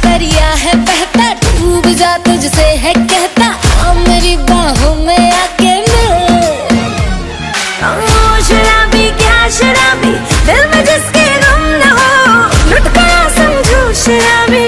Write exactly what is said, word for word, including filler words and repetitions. दरिया है बहता, डूब जा तुझसे है कहता, आ मेरी बाहों में आके मिल। ओ शराबी क्या शराबी, दिल में जिसके गम न हो, लुट गया समझो शराबी।